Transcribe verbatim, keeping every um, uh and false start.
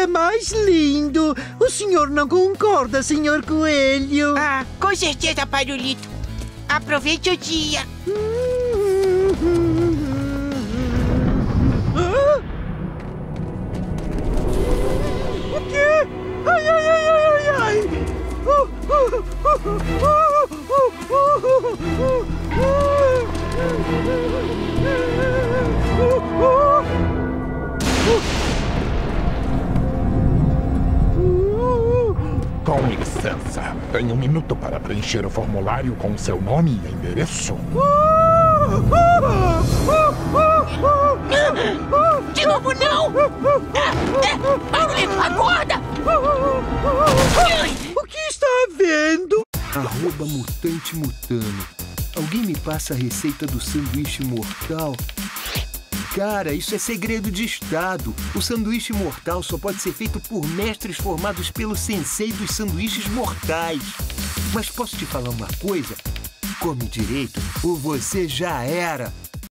é mais lindo. O senhor não concorda, senhor Coelho? Ah, com certeza, Pairulito. Aproveite o dia. Ah? O quê? Ai, ai, ai, ai, ai. Oh, oh, oh, oh, oh, oh, oh, oh, oh. Com licença, tenho um minuto para preencher o formulário com seu nome e endereço. De novo não! Pairulito, acorda! O que está havendo? Arroba Mutante Mutano. Alguém me passa a receita do sanduíche mortal? Cara, isso é segredo de estado. O sanduíche mortal só pode ser feito por mestres formados pelo sensei dos sanduíches mortais. Mas posso te falar uma coisa? Come direito ou você já era.